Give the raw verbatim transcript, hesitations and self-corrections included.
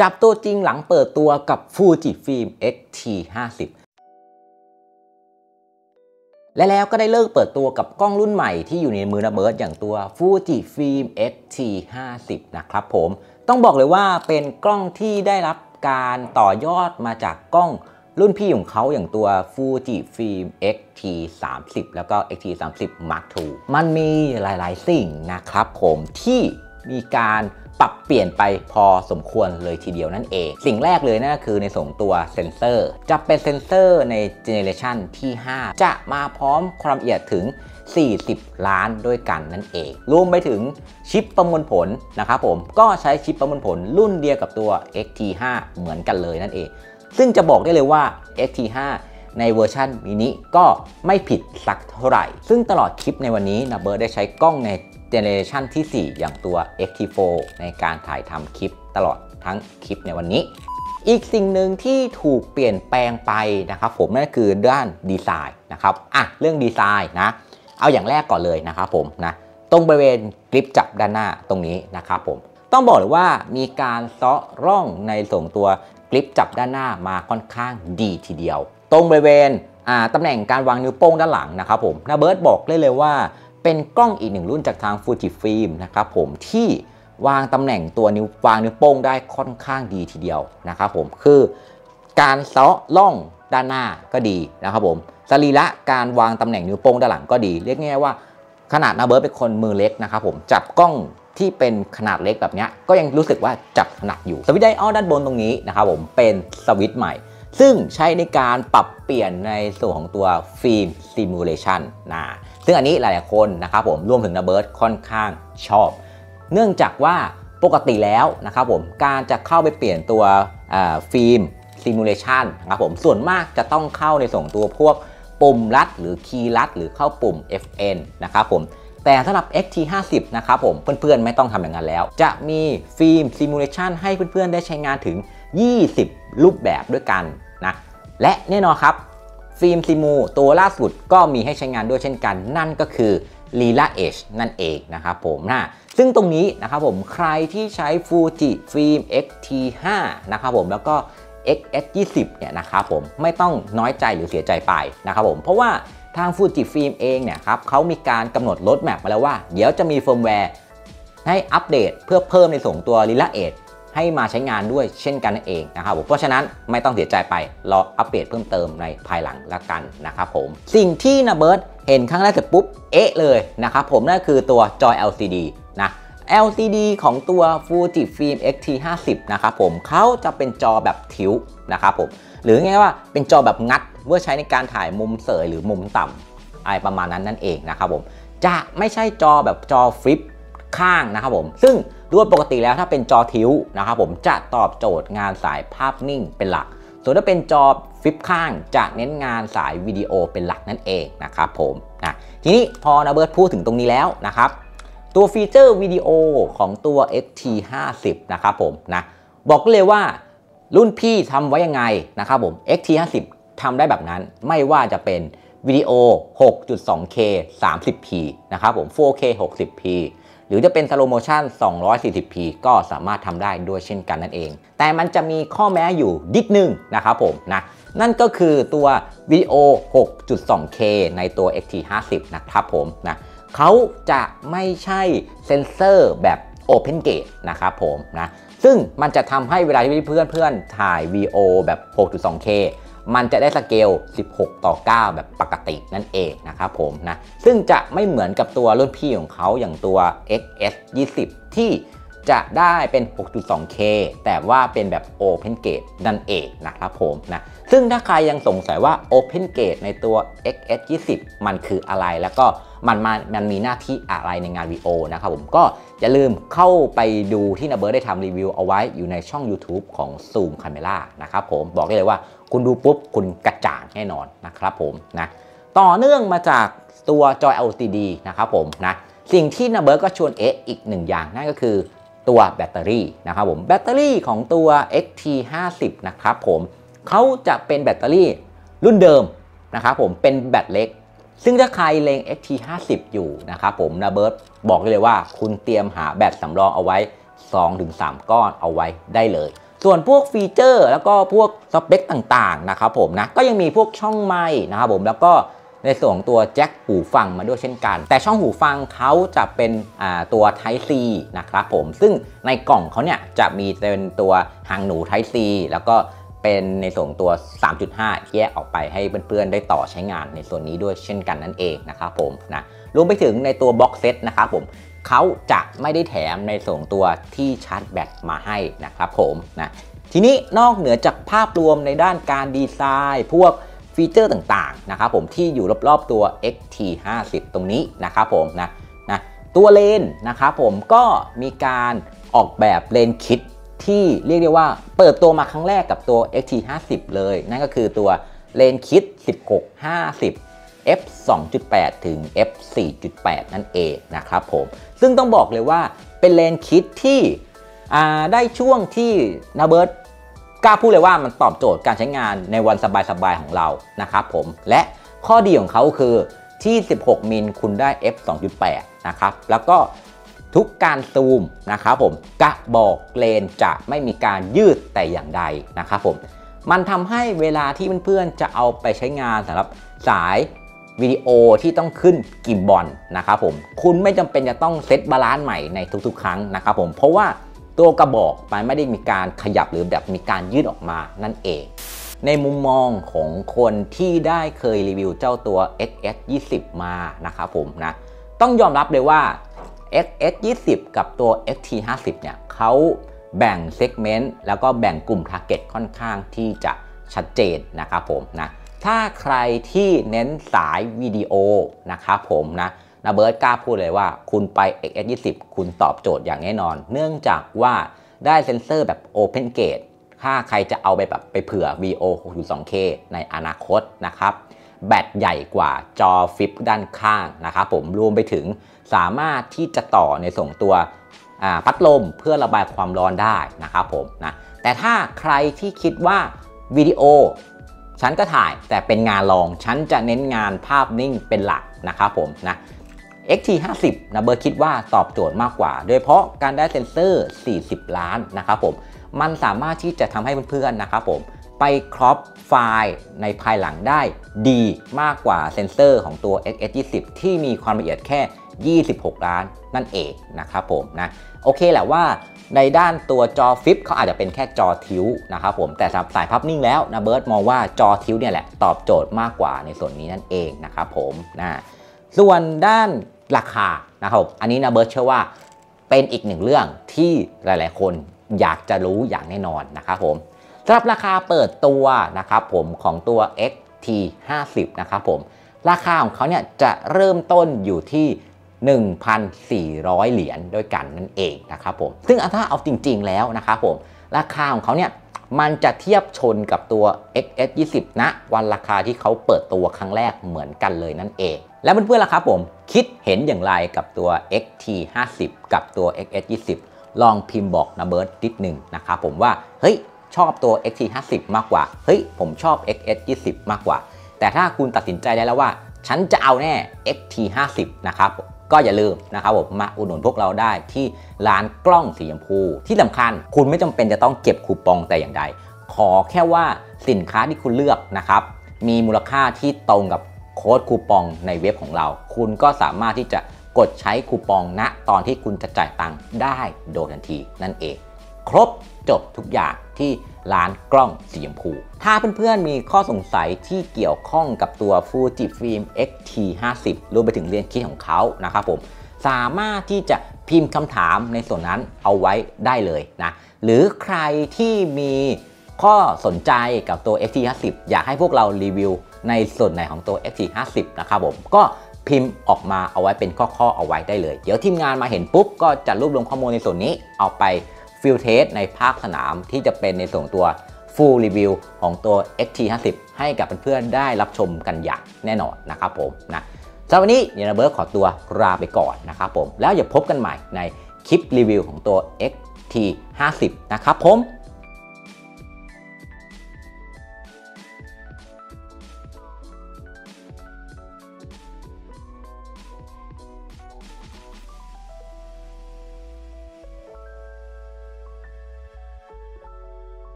จับตัวจริงหลังเปิดตัวกับ Fujifilm เอ็กซ์ ที ห้าสิบ และแล้วก็ได้เลิกเปิดตัวกับกล้องรุ่นใหม่ที่อยู่ในมือนะเบิร์ดอย่างตัว Fujifilm เอ็กซ์ ที ห้าสิบ นะครับผมต้องบอกเลยว่าเป็นกล้องที่ได้รับการต่อยอดมาจากกล้องรุ่นพี่ของเขาอย่างตัว Fujifilm เอ็กซ์ ที สามสิบ แล้วก็ เอ็กซ์ ที สามสิบ Mark ทู มันมีหลายๆสิ่งนะครับผมที่มีการปรับเปลี่ยนไปพอสมควรเลยทีเดียวนั่นเองสิ่งแรกเลยนะคือในส่วนตัวเซนเซอร์จะเป็นเซนเซอร์ในเจเนเรชันที่ ห้า จะมาพร้อมความละเอียดถึงสี่สิบล้านด้วยกันนั่นเองรวมไปถึงชิปประมวลผลนะครับผมก็ใช้ชิปประมวลผลรุ่นเดียวกับตัว เอ็กซ์ ที ห้า เหมือนกันเลยนั่นเองซึ่งจะบอกได้เลยว่า เอ็กซ์ ที ห้า ในเวอร์ชันมินิก็ไม่ผิดสักเท่าไหร่ซึ่งตลอดคลิปในวันนี้นะเบิร์ดได้ใช้กล้องในเจเนเรชันที่สี่อย่างตัว เอ็กซ์ ที โฟร์ ในการถ่ายทำคลิปตลอดทั้งคลิปในวันนี้อีกสิ่งหนึ่งที่ถูกเปลี่ยนแปลงไปนะครับผมนั่นคือด้านดีไซน์นะครับอ่ะเรื่องดีไซน์นะเอาอย่างแรกก่อนเลยนะครับผมนะตรงบริเวณกริปจับด้านหน้าตรงนี้นะครับผมต้องบอกเลยว่ามีการเซาะร่องในส่งตัวกริปจับด้านหน้ามาค่อนข้างดีทีเดียวตรงบริเวณตำแหน่งการวางนิ้วโป้งด้านหลังนะครับผมนะเบิร์ดบอกเลยเลยว่าเป็นกล้องอีกหนึ่งรุ่นจากทาง Fujifilm นะครับผมที่วางตำแหน่งตัวนิ้ววางนิ้วโป้งได้ค่อนข้างดีทีเดียวนะครับผมคือการเซาะร่องด้านหน้าก็ดีนะครับผมสรีระการวางตำแหน่งนิ้วโป้งด้านหลังก็ดีเรียกง่ายว่าขนาดนะเบิร์ดเป็นคนมือเล็กนะครับผมจับกล้องที่เป็นขนาดเล็กแบบนี้ก็ยังรู้สึกว่าจับหนักอยู่สวิตช์ไดอัลด้านบนตรงนี้นะครับผมเป็นสวิตช์ใหม่ซึ่งใช้ในการปรับเปลี่ยนในส่วนของตัวฟิล์มซิมูเลชันนะซึ่งอันนี้หลายๆคนนะครับผมรวมถึงนะเบิร์ดค่อนข้างชอบเนื่องจากว่าปกติแล้วนะครับผมการจะเข้าไปเปลี่ยนตัวฟิล์มซิมูเลชันนะครับผมส่วนมากจะต้องเข้าในส่วนตัวพวกปุ่มลัดหรือคีย์ลัดหรือเข้าปุ่ม เอฟ เอ็น นะครับผมแต่สำหรับ เอ็กซ์ ที ห้าสิบ นะครับผมเพื่อนๆไม่ต้องทำอย่างนั้นแล้วจะมีฟิล์มซิมูเลชันให้เพื่อนๆได้ใช้งานถึงยี่สิบรูปแบบด้วยกันนะและแน่นอนครับฟิล์มซิมูตัวล่าสุดก็มีให้ใช้งานด้วยเช่นกันนั่นก็คือลีลาเอชนั่นเองนะครับผมนะซึ่งตรงนี้นะครับผมใครที่ใช้ Fujifilm เอ็กซ์ ที ห้า นะครับผมแล้วก็ เอ็กซ์ เอส ยี่สิบ เนี่ยนะครับผมไม่ต้องน้อยใจหรือเสียใจไปนะครับผมเพราะว่าทาง Fujifilm เองเนี่ยครับเขามีการกำหนดโรดแมปมาแล้วว่าเดี๋ยวจะมีเฟิร์มแวร์ให้อัปเดตเพื่อเพิ่มในส่วนตัวลีลาเอชให้มาใช้งานด้วยเช่นกันนั่นเองนะครับผมเพราะฉะนั้นไม่ต้องเสียใจไปรออัปเดตเพิ่มเติมในภายหลังละกันนะครับผมสิ่งที่นะเบิร์ดเห็นครั้งแรกเสร็จปุ๊บเอ๊ะเลยนะครับผมนั่นคือตัวจอ แอล ซี ดี นะ แอล ซี ดี ของตัว Fujifilm เอ็กซ์ ที ห้าสิบ นะครับผมเขาจะเป็นจอแบบทิวนะครับผมหรือไงว่าเป็นจอแบบงัดเพื่อใช้ในการถ่ายมุมเสยหรือมุมต่ำอะไรประมาณนั้นนั่นเองนะครับผมจะไม่ใช่จอแบบจอฟลิปข้างนะครับผมซึ่งด้วยปกติแล้วถ้าเป็นจอทิวนะครับผมจะตอบโจทย์งานสายภาพนิ่งเป็นหลักส่วนถ้าเป็นจอฟลิปข้างจะเน้นงานสายวิดีโอเป็นหลักนั่นเองนะครับผมนะทีนี้พอนะเบิร์ดพูดถึงตรงนี้แล้วนะครับตัวฟีเจอร์วิดีโอของตัว เอ็กซ์ ที ห้าสิบ นะครับผมนะบอกเลยว่ารุ่นพี่ทำไว้ยังไงนะครับผม เอ็กซ์ ที ห้าสิบ ทำได้แบบนั้นไม่ว่าจะเป็นวิดีโอ หกจุดสองเค สามสิบพี นะครับผม โฟร์เค หกสิบพี หรือจะเป็นสโลโมชั่น สองร้อยสี่สิบพี ก็สามารถทำได้ด้วยเช่นกันนั่นเองแต่มันจะมีข้อแม้อยู่นิดนึงนะครับผมนะนั่นก็คือตัววิดีโอ หกจุดสองเค ในตัว เอ็กซ์ ที ห้าสิบ นะครับผมนะเขาจะไม่ใช่เซ็นเซอร์แบบ Open Gate นะครับผมนะซึ่งมันจะทำให้เวลาที่เพื่อนๆถ่าย วี โอ แบบ หกจุดสองเค มันจะได้สเกล สิบหกต่อเก้า แบบปกตินั่นเองนะครับผมนะซึ่งจะไม่เหมือนกับตัวรุ่นพี่ของเขาอย่างตัว เอ็กซ์ เอส ยี่สิบ ที่จะได้เป็น หกจุดสองเค แต่ว่าเป็นแบบ Open Gate นั่นเองนะครับผมนะซึ่งถ้าใครยังสงสัยว่า Open Gate ในตัว เอ็กซ์ เอส ยี่สิบ มันคืออะไรแล้วก็มันมันมันมีหน้าที่อะไรในงาน วี โอ นะครับผมก็อย่าลืมเข้าไปดูที่นะเบิร์ดได้ทำรีวิวเอาไว้อยู่ในช่อง YouTube ของ Zoom Camera นะครับผมบอกได้เลยว่าคุณดูปุ๊บคุณกระจ่างแน่นอนนะครับผมนะต่อเนื่องมาจากตัวจอ แอล ซี ดี นะครับผมนะสิ่งที่นะเบิร์ดก็ชวนเอ๊ะอีกหนึ่งอย่างนั่นก็คือตัวแบตเตอรี่นะครับผมแบตเตอรี่ของตัว เอ็กซ์ ที ห้าสิบ นะครับผมเขาจะเป็นแบตเตอรี่รุ่นเดิมนะครับผมเป็นแบตเล็กซึ่งถ้าใครเลง เอ็กซ์ ที ห้าสิบ อยู่นะครับผมนะเบิร์ดบอกเลยว่าคุณเตรียมหาแบตสำรองเอาไว้ สองถึงสาม ก้อนเอาไว้ได้เลย ส่วนพวกฟีเจอร์แล้วก็พวกสเปคต่างๆนะครับผมนะก็ยังมีพวกช่องไมค์นะครับผมแล้วก็ในส่วนของตัวแจ็คหูฟังมาด้วยเช่นกันแต่ช่องหูฟังเขาจะเป็นตัว Type C นะครับผมซึ่งในกล่องเขาเนี่ยจะมีเป็นตัวหางหนู Type C แล้วก็เป็นในส่วนตัว สามจุดห้า แยกออกไปให้เพื่อนๆได้ต่อใช้งานในส่วนนี้ด้วยเช่นกันนั่นเองนะครับผมนะรวมไปถึงในตัวบ็อกเซตนะครับผมเขาจะไม่ได้แถมในส่วนตัวที่ชาร์จแบตมาให้นะครับผมนะทีนี้นอกเหนือจากภาพรวมในด้านการดีไซน์พวกฟีเจอร์ต่างๆนะครับผมที่อยู่รอบๆตัว เอ็กซ์ ที ห้าสิบ ตรงนี้นะครับผมนะนะตัวเลนนะครับผมก็มีการออกแบบเลนคิดที่เรียกได้ว่าเปิดตัวมาครั้งแรกกับตัว เอ็กซ์ ที ห้าสิบ เลยนั่นก็คือตัวเลนคิด สิบหก ห้าสิบ เอฟ สองจุดแปด ถึง เอฟ สี่จุดแปด นั่นเองนะครับผมซึ่งต้องบอกเลยว่าเป็นเลนคิดที่ได้ช่วงที่นาเบิร์ดกล้าพูดเลยว่ามันตอบโจทย์การใช้งานในวันสบายๆของเรานะครับผมและข้อดีของเขาคือที่สิบหกมิลคุณได้ เอฟ สองจุดแปด นะครับแล้วก็ทุกการซูมนะครับผมกระบอกเลนจะไม่มีการยืดแต่อย่างใดนะครับผมมันทำให้เวลาที่เพื่อนๆจะเอาไปใช้งานสำหรับสายวิดีโอที่ต้องขึ้นกิมบอลนะครับผมคุณไม่จำเป็นจะต้องเซตบาลานซ์ใหม่ในทุกๆครั้งนะครับผมเพราะว่าตัวกระบอกมันไม่ได้มีการขยับหรือแบบมีการยืดออกมานั่นเองในมุมมองของคนที่ได้เคยรีวิวเจ้าตัว เอ็กซ์ เอส ยี่สิบ มานะครับผมนะต้องยอมรับเลยว่า เอ็กซ์ เอส ยี่สิบ กับตัว เอ็กซ์ ที ห้าสิบ เนี่ยเขาแบ่งเซกเมนต์แล้วก็แบ่งกลุ่ม Target ค่อนข้างที่จะชัดเจนนะครับผมนะถ้าใครที่เน้นสายวิดีโอนะครับผมนะนาเบิร์ดกล้าพูดเลยว่าคุณไป เอ็กซ์ เอส ยี่สิบ คุณตอบโจทย์อย่างแน่นอนเนื่องจากว่าได้เซ็นเซอร์แบบ Open Gate ถ้าใครจะเอาไปแบบไปเผื่อ วี โอ หกจุดสอง เค ในอนาคตนะครับแบตใหญ่กว่าจอฟลิปด้านข้างนะครับผมรวมไปถึงสามารถที่จะต่อในส่งตัวพัดลมเพื่อระบายความร้อนได้นะครับผมนะแต่ถ้าใครที่คิดว่าวิดีโอฉันก็ถ่ายแต่เป็นงานรองฉันจะเน้นงานภาพนิ่งเป็นหลักนะครับผมนะ เอ็กซ์ ที ห้าสิบ นะเบอร์คิดว่าตอบโจทย์มากกว่าโดยเพราะการได้เซ็นเซอร์สี่สิบล้านนะครับผมมันสามารถที่จะทำให้เพื่อนๆนะครับผมไปครอปไฟล์ในภายหลังได้ดีมากกว่าเซ็นเซอร์ของตัว เอ็กซ์ เอส ยี่สิบ ที่มีความละเอียดแค่ยี่สิบหกล้านนั่นเองนะครับผมนะโอเคแหละว่าในด้านตัวจอฟลิปเขาอาจจะเป็นแค่จอทิวนะครับผมแต่สายภาพนิ่งแล้วนะเบิร์ดมองว่าจอทิวเนี่ยแหละตอบโจทย์มากกว่าในส่วนนี้นั่นเองนะครับผมนะส่วนด้านราคานะครับอันนี้นะเบิร์ดเชื่อว่าเป็นอีกหนึ่งเรื่องที่หลายๆคนอยากจะรู้อย่างแน่นอนนะครับผมสำหรับราคาเปิดตัวนะครับผมของตัว เอ็กซ์ ที ห้าสิบ นะครับผมราคาของเขาเนี่ยจะเริ่มต้นอยู่ที่หนึ่งพันสี่ร้อย เหรียญด้วยกันนั่นเองนะครับผมซึ่งถ้าเอาจริงๆแล้วนะครับผมราคาของเขาเนี่ยมันจะเทียบชนกับตัว เอ็กซ์ เอส ยี่สิบ ณวันราคาที่เขาเปิดตัวครั้งแรกเหมือนกันเลยนั่นเองแล้วเพื่อนๆล่ะครับผมคิดเห็นอย่างไรกับตัว เอ็กซ์ ที ห้าสิบ กับตัว เอ็กซ์ เอส ยี่สิบ ลองพิมพ์บอกนะเบิร์ดนิดนึงนะครับผมว่าเฮ้ยชอบตัว เอ็กซ์ ที ห้าสิบ มากกว่าเฮ้ยผมชอบ เอ็กซ์ เอส ยี่สิบ มากกว่าแต่ถ้าคุณตัดสินใจได้แล้วว่าฉันจะเอาแน่ เอ็กซ์ ที ห้าสิบ นะครับก็อย่าลืมนะครับผมมาอุดหนุนพวกเราได้ที่ร้านกล้องสีชมพูที่สำคัญคุณไม่จำเป็นจะต้องเก็บคูปองแต่อย่างใดขอแค่ว่าสินค้าที่คุณเลือกนะครับมีมูลค่าที่ตรงกับโค้ดคูปองในเว็บของเราคุณก็สามารถที่จะกดใช้คูปองณตอนที่คุณจะจ่ายตังค์ได้โดยทันทีนั่นเองครบจบทุกอย่างที่ร้านกล้องสีชมพูถ้าเพื่อนๆมีข้อสงสัยที่เกี่ยวข้องกับตัว Fujifilm เอ็กซ์ ที ห้าสิบ รวมไปถึงเรียนคิดของเขานะครับผมสามารถที่จะพิมพ์คำถามในส่วนนั้นเอาไว้ได้เลยนะหรือใครที่มีข้อสนใจกับตัว เอ็กซ์ ที ห้าสิบ อยากให้พวกเรารีวิวในส่วนไหนของตัว เอ็กซ์ ที ห้าสิบ นะครับผมก็พิมพ์ออกมาเอาไว้เป็นข้อๆเอาไว้ได้เลยเดี๋ยวทีมงานมาเห็นปุ๊บก็จะรวบรวมข้อมูลในส่วนนี้เอาไปฟิลเทสในภาคสนามที่จะเป็นในส่วนตัว Full Review ของตัว เอ็กซ์ ที ห้าสิบ ให้กับเพื่อนๆได้รับชมกันอย่างแน่นอนนะครับผมนะสำหรับวันนี้เดี๋ยวนะเบิร์ดขอตัวลาไปก่อนนะครับผมแล้วอย่าพบกันใหม่ในคลิปรีวิวของตัว เอ็กซ์ ที ห้าสิบ นะครับผม